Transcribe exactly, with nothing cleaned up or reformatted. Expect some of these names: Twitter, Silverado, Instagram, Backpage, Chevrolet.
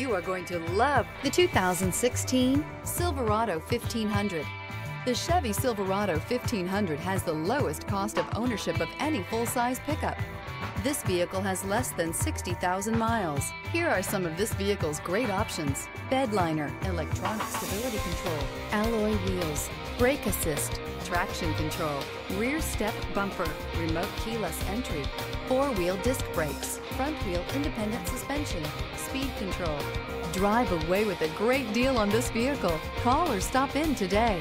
you are going to love the two thousand sixteen Silverado fifteen hundred. The Chevy Silverado fifteen hundred has the lowest cost of ownership of any full-size pickup. This vehicle has less than sixty thousand miles. Here are some of this vehicle's great options: bed liner, electronic stability control, alloy wheels, brake assist, traction control, rear step bumper, remote keyless entry, four-wheel disc brakes, front-wheel independent suspension, speed control. Drive away with a great deal on this vehicle. Call or stop in today.